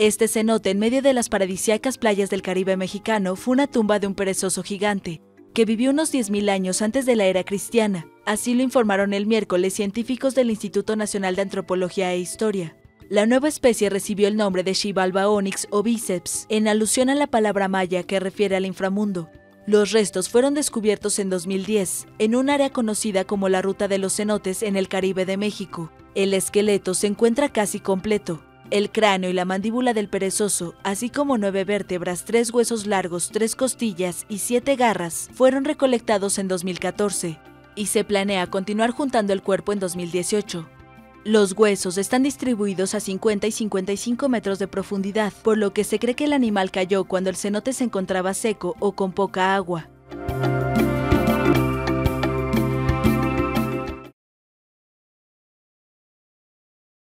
Este cenote en medio de las paradisíacas playas del Caribe mexicano fue una tumba de un perezoso gigante, que vivió unos 10.000 años antes de la era cristiana. Así lo informaron el miércoles científicos del Instituto Nacional de Antropología e Historia. La nueva especie recibió el nombre de Xibalba onix o bíceps, en alusión a la palabra maya que refiere al inframundo. Los restos fueron descubiertos en 2010, en un área conocida como la Ruta de los Cenotes en el Caribe de México. El esqueleto se encuentra casi completo. El cráneo y la mandíbula del perezoso, así como 9 vértebras, 3 huesos largos, 3 costillas y 7 garras, fueron recolectados en 2014 y se planea continuar juntando el cuerpo en 2018. Los huesos están distribuidos a 50 y 55 metros de profundidad, por lo que se cree que el animal cayó cuando el cenote se encontraba seco o con poca agua.